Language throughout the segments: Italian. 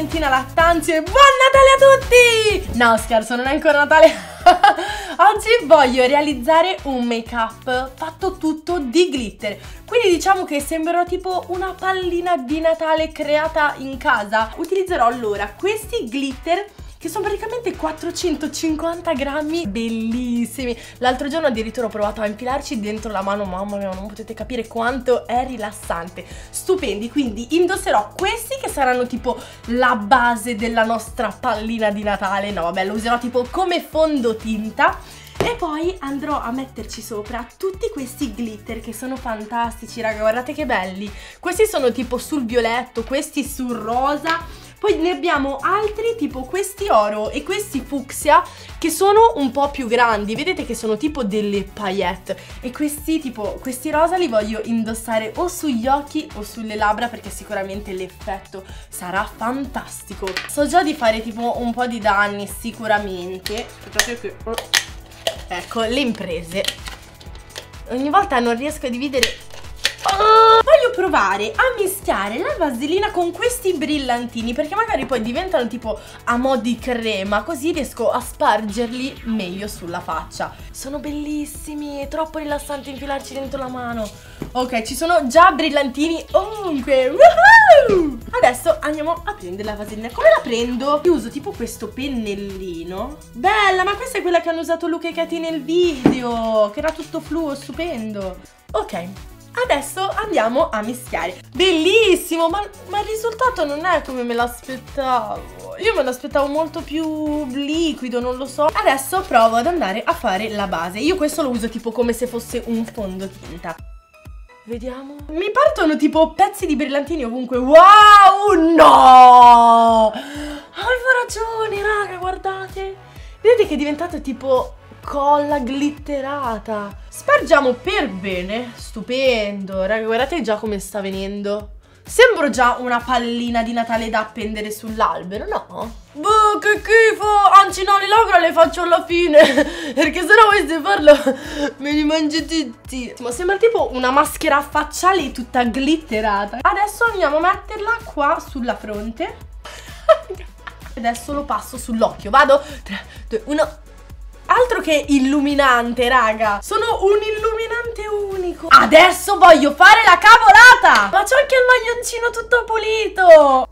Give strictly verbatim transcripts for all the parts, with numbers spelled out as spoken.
Valentina Lattanzio e buon Natale a tutti! No, scherzo, non è ancora Natale. Oggi voglio realizzare un make up fatto tutto di glitter, quindi diciamo che sembrerò tipo una pallina di Natale creata in casa. Utilizzerò allora questi glitter che sono praticamente quattrocentocinquanta grammi, bellissimi. L'altro giorno addirittura ho provato a infilarci dentro la mano, mamma mia, non potete capire quanto è rilassante, stupendi. Quindi indosserò questi che saranno tipo la base della nostra pallina di Natale, no vabbè, lo userò tipo come fondotinta. E poi andrò a metterci sopra tutti questi glitter che sono fantastici, raga, guardate che belli. Questi sono tipo sul violetto, questi sul rosa. Poi ne abbiamo altri tipo questi oro e questi fucsia che sono un po' più grandi, vedete che sono tipo delle paillette. E questi tipo, questi rosa li voglio indossare o sugli occhi o sulle labbra perché sicuramente l'effetto sarà fantastico. So già di fare tipo un po' di danni sicuramente. Aspettate che... Ecco, le imprese. Ogni volta non riesco a dividere... Oh! Voglio provare a mischiare la vaselina con questi brillantini perché magari poi diventano tipo a mo' di crema, così riesco a spargerli meglio sulla faccia. Sono bellissimi, è troppo rilassante infilarci dentro la mano. Ok, ci sono già brillantini ovunque. Woohoo! Adesso andiamo a prendere la vaselina. Come la prendo? Io uso tipo questo pennellino. Bella, ma questa è quella che hanno usato Luca e Katy nel video, che era tutto fluo, stupendo. Ok, adesso andiamo a mischiare. Bellissimo, ma, ma il risultato non è come me l'aspettavo. Io me l'aspettavo molto più liquido, non lo so. Adesso provo ad andare a fare la base. Io questo lo uso tipo come se fosse un fondotinta. Vediamo. Mi partono tipo pezzi di brillantini ovunque. Wow, no! Avevo ragione, raga, guardate. Vedete che è diventato tipo... colla glitterata. Spargiamo per bene. Stupendo, raga, guardate già come sta venendo. Sembro già una pallina di Natale da appendere sull'albero, no? Boh, che schifo. Anzi no, le labbra le faccio alla fine perché sennò voi se farlo me li mangi tutti. Ma sembra tipo una maschera facciale tutta glitterata. Adesso andiamo a metterla qua sulla fronte. Adesso lo passo sull'occhio. Vado. Tre, due, uno. Altro che illuminante, raga. Sono un illuminante unico. Adesso voglio fare la cavolata. Ma c'ho anche il maglioncino tutto pulito.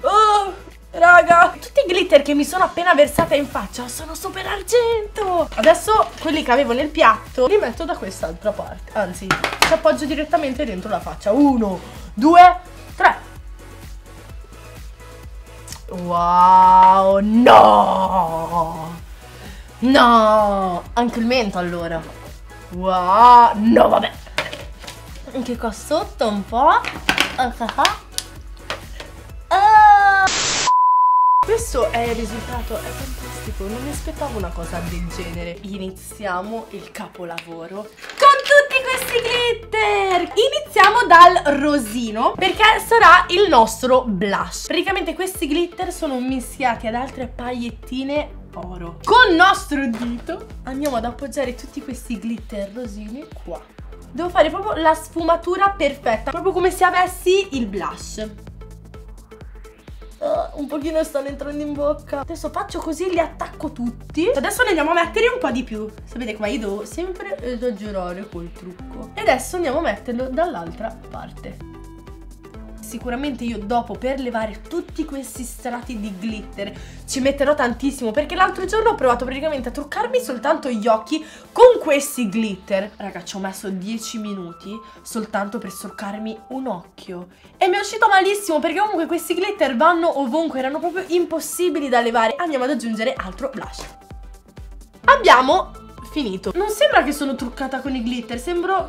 Oh, raga, tutti i glitter che mi sono appena versata in faccia sono super argento. Adesso quelli che avevo nel piatto li metto da quest'altra parte. Anzi, ci appoggio direttamente dentro la faccia. Uno, due, tre. Wow, no! No! Anche il mento allora. Wow, no vabbè. Anche qua sotto un po'. Ah. Questo è il risultato, è fantastico, non mi aspettavo una cosa del genere. Iniziamo il capolavoro con tutti questi glitter. Iniziamo dal rosino perché sarà il nostro blush. Praticamente questi glitter sono mischiati ad altre paillettine oro. Col nostro dito andiamo ad appoggiare tutti questi glitter rosini qua. Devo fare proprio la sfumatura perfetta, proprio come se avessi il blush. Uh, un pochino stanno entrando in bocca. Adesso faccio così, li attacco tutti. Adesso ne andiamo a mettere un po' di più. Sapete come io devo sempre esagerare col trucco. E adesso andiamo a metterlo dall'altra parte. Sicuramente io dopo, per levare tutti questi strati di glitter, ci metterò tantissimo, perché l'altro giorno ho provato praticamente a truccarmi soltanto gli occhi con questi glitter. Raga, ci ho messo dieci minuti soltanto per solcarmi un occhio e mi è uscito malissimo perché comunque questi glitter vanno ovunque, erano proprio impossibili da levare. Andiamo ad aggiungere altro blush. Abbiamo finito. Non sembra che sono truccata con i glitter, sembro...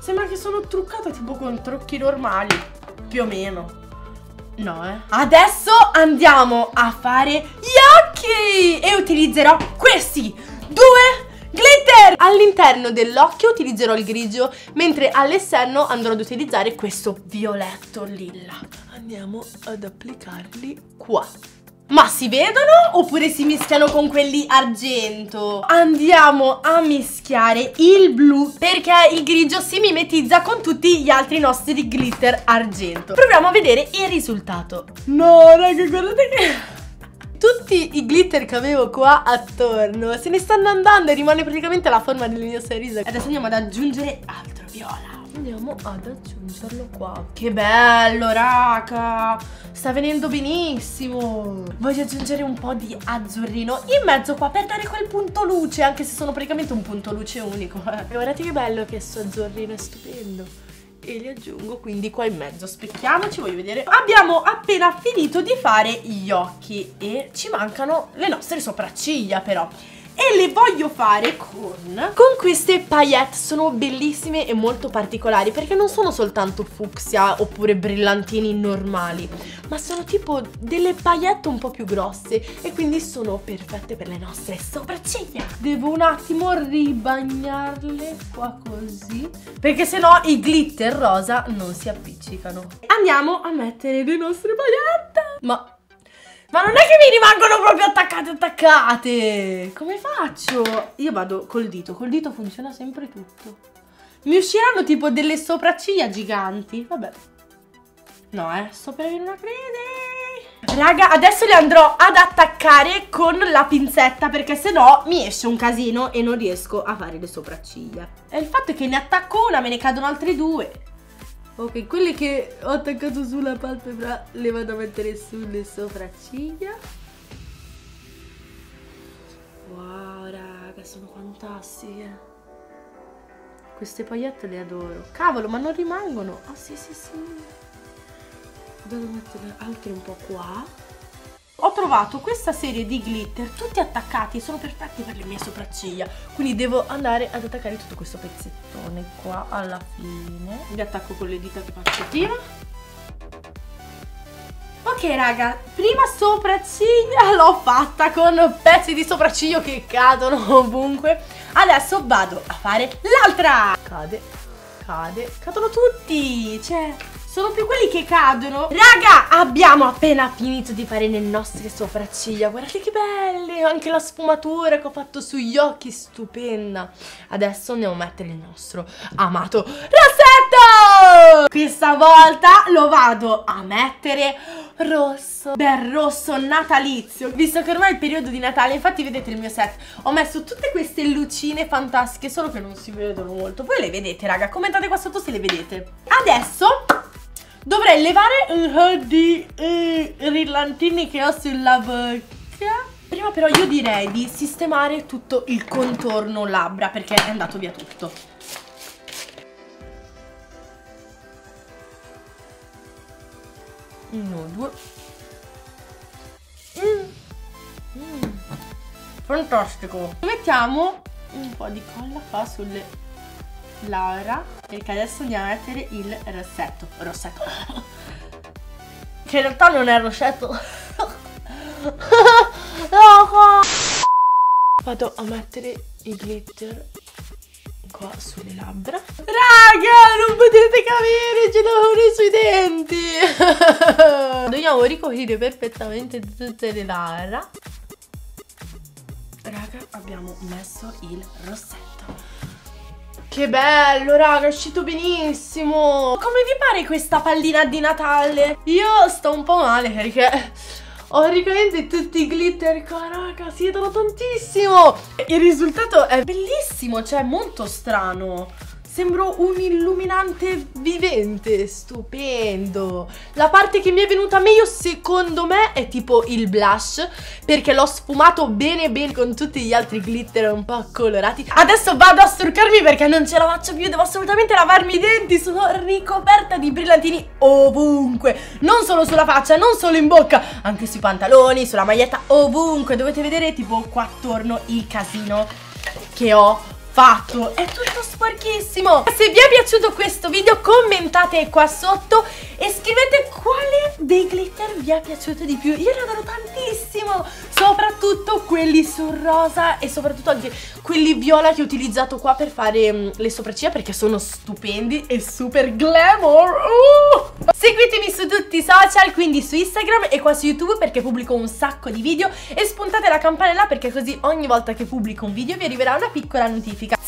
sembra che sono truccata tipo con trucchi normali. Più o meno. No, eh. Adesso andiamo a fare gli occhi e utilizzerò questi due glitter. All'interno dell'occhio utilizzerò il grigio, mentre all'esterno andrò ad utilizzare questo violetto lilla. Andiamo ad applicarli qua. Ma si vedono oppure si mischiano con quelli argento? Andiamo a mischiare il blu, perché il grigio si mimetizza con tutti gli altri nostri glitter argento. Proviamo a vedere il risultato. No raga, guardate che... tutti i glitter che avevo qua attorno se ne stanno andando e rimane praticamente la forma del mio sorriso. Adesso andiamo ad aggiungere altro viola. Andiamo ad aggiungerlo qua. Che bello raga, sta venendo benissimo. Voglio aggiungere un po' di azzurrino in mezzo qua per dare quel punto luce, anche se sono praticamente un punto luce unico. Guardate che bello che sto azzurrino, è stupendo. E li aggiungo quindi qua in mezzo. Specchiamoci, voglio vedere. Abbiamo appena finito di fare gli occhi e ci mancano le nostre sopracciglia però, e le voglio fare con, con queste paillette. Sono bellissime e molto particolari perché non sono soltanto fucsia oppure brillantini normali, ma sono tipo delle paillette un po' più grosse e quindi sono perfette per le nostre sopracciglia. Devo un attimo ribagnarle qua così, perché sennò i glitter rosa non si appiccicano. Andiamo a mettere le nostre paillette. Ma... Ma non è che mi rimangono proprio attaccate attaccate. Come faccio? Io vado col dito, col dito funziona sempre tutto. Mi usciranno tipo delle sopracciglia giganti. Vabbè. No eh, sto per avere una crede. Raga, adesso le andrò ad attaccare con la pinzetta, perché sennò mi esce un casino e non riesco a fare le sopracciglia. E il fatto è che ne attacco una, me ne cadono altre due. Ok, quelle che ho attaccato sulla palpebra le vado a mettere sulle sopracciglia. Wow, raga, sono fantastiche. Queste pagliette le adoro. Cavolo, ma non rimangono. Ah, sì, sì, sì. Devo mettere altre un po' qua. Ho trovato questa serie di glitter, tutti attaccati, e sono perfetti per le mie sopracciglia. Quindi devo andare ad attaccare tutto questo pezzettone qua alla fine. Li attacco con le dita che faccio prima. Ok raga, prima sopracciglia l'ho fatta con pezzi di sopracciglio che cadono ovunque. Adesso vado a fare l'altra. Cade, cade, cadono tutti, cioè... sono più quelli che cadono. Raga, abbiamo appena finito di fare le nostre sopracciglia. Guardate che belle. Anche la sfumatura che ho fatto sugli occhi, stupenda. Adesso andiamo a mettere il nostro amato rossetto. Questa volta lo vado a mettere rosso, bel rosso natalizio, visto che ormai è il periodo di Natale. Infatti vedete il mio set, ho messo tutte queste lucine fantastiche, solo che non si vedono molto. Voi le vedete raga, commentate qua sotto se le vedete. Adesso dovrei levare un po' di brillantini che ho sulla bocca. Prima però io direi di sistemare tutto il contorno labbra, perché è andato via tutto. Uno, due. Mm. Mm. Fantastico. Mettiamo un po' di colla qua sulle labbra, perché adesso andiamo a mettere il rossetto. Rossetto. Che in realtà non è rossetto. No. Vado a mettere il glitter qua sulle labbra. Raga, non potete capire, ce l'ho pure sui denti. Dobbiamo ricoprire perfettamente tutte le labbra. Raga, abbiamo messo il rossetto. Che bello raga, è uscito benissimo. Come vi pare questa pallina di Natale? Io sto un po' male perché ho praticamente tutti i glitter qua raga, si vedono tantissimo. Il risultato è bellissimo, cioè molto strano. Sembro un illuminante vivente, stupendo. La parte che mi è venuta meglio secondo me è tipo il blush, perché l'ho sfumato bene bene con tutti gli altri glitter un po' colorati. Adesso vado a struccarmi perché non ce la faccio più, devo assolutamente lavarmi i denti. Sono ricoperta di brillantini ovunque, non solo sulla faccia, non solo in bocca, anche sui pantaloni, sulla maglietta, ovunque. Dovete vedere tipo qua attorno il casino che ho fatto, è tutto sporchissimo. Se vi è piaciuto questo video commentate qua sotto e scrivete quale dei glitter vi è piaciuto di più. Io ne adoro tantissimo, soprattutto soprattutto quelli sul rosa e soprattutto anche quelli viola che ho utilizzato qua per fare mh, le sopracciglia, perché sono stupendi e super glamour. uh! Seguitemi su tutti i social, quindi su Instagram e qua su YouTube, perché pubblico un sacco di video, e spuntate la campanella perché così ogni volta che pubblico un video vi arriverà una piccola notifica.